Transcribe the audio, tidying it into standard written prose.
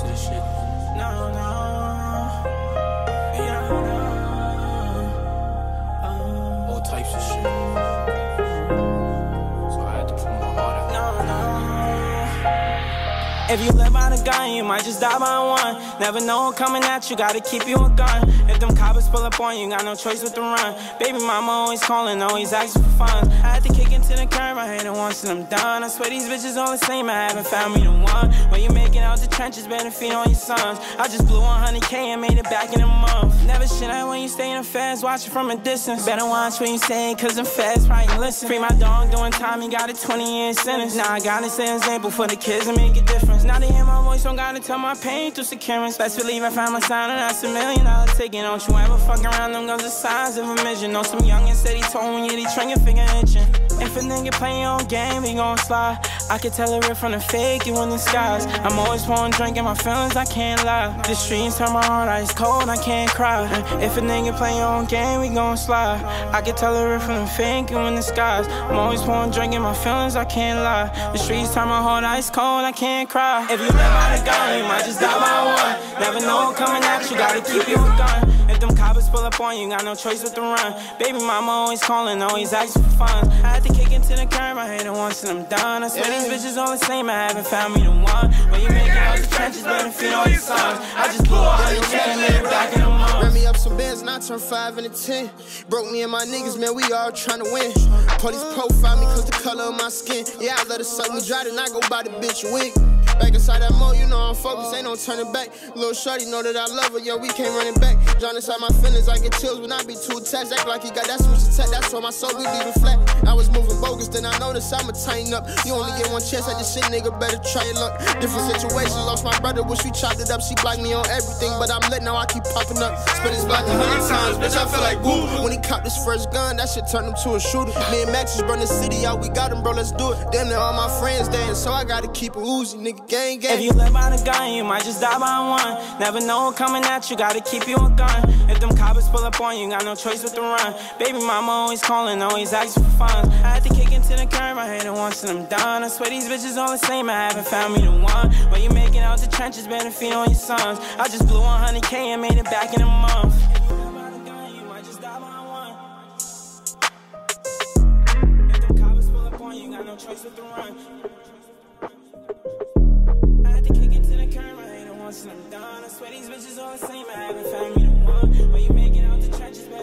promise this shit. No. All types of shit. So I had to pull my heart out. No. If you live by the gun, you might just die by one. Never know who's coming at you, gotta keep you a gun. If them coppers pull up on you, got no choice but to run. Baby mama always calling, always asking for funds. I had to kick into the curb, I hate it once and I'm done. I swear these bitches all the same, I haven't found me the one. When you making out the trenches, better feed on your sons. I just blew 100K and made it back in a month. Never shit out when you stay in the feds, watch it from a distance. Better watch what you saying, cause them feds probably listen. Free my dog doing time, he got a 20-year sentence. Now I gotta set an example for the kids and make a difference. Now they hear my voice, don't gotta tell my pain through securance. Best believe I found my sign and that's $1 million ticket. Don't you ever fuck around, them guns the size of a mission. Know some youngin' said he told me, yeah, he trying your finger itching. If a nigga play your own game, he gon' slide. I can tell it real from the fake, you in the skies. I'm always pouring drink in my feelings, I can't lie. The streets turn my heart ice cold, I can't cry. If a nigga play your own game, we gon' slide. I can tell it real from the fake, you in the skies. I'm always pouring drink in my feelings, I can't lie. The streets turn my heart ice cold, I can't cry. If you live by the gun, you might just die by one. Never know who's coming at you, gotta keep you a gun. If them coppers pull up on you, got no choice but to run. Baby mama always calling, always asking for funds. I had to kick into the curb, I hate it once and I'm done. I swear these bitches all the same, I haven't found me the one. When you making all the trenches, better feed all your sons. I just blew up all your and live back in the month. Ran me up some bands and I turned 5 into 10. Broke me and my niggas, man, we all trying to win. Police profile me cause the color of my skin. Yeah, I let her suck me dry, then I go buy the bitch wig. Back inside that mall, you know I'm focused, ain't no turning back. Lil' shorty know that I love her, yo, we can't run it back. Drown inside my feelings, I get chills when I be too attached. Act like he got that switch attack, that's why my soul be leaving flat. I was moving bogus, then I noticed I'ma tighten up. You only get one chance at this shit, nigga, better try your luck. Different situations, lost my brother, wish we chopped it up. She blocked me on everything, but I'm lit now, I keep popping up. Spin his block 100 times, bitch, I feel like woo. When he copped his first gun, that shit turned him to a shooter. Me and Max just run the city out, we got him, bro, let's do it. Damn near all my friends dancing, so I gotta keep a Uzi, nigga. Gang, gang. If you live by the gun, you might just die by one. Never know who's coming at you, gotta keep you a gun. If them coppers pull up on you, got no choice but to run. Baby mama always calling, always asking for funds. I had to kick into the curb, I hit it once and I'm done. I swear these bitches all the same, I haven't found me the one. When you making out the trenches, better feed on your sons. I just blew 100K and made it back in a month. If you live by the gun, you might just die by one. If them coppers pull up on you, got no choice but to run. I swear these bitches all the same, I haven't found me the one. When you making out the trenches,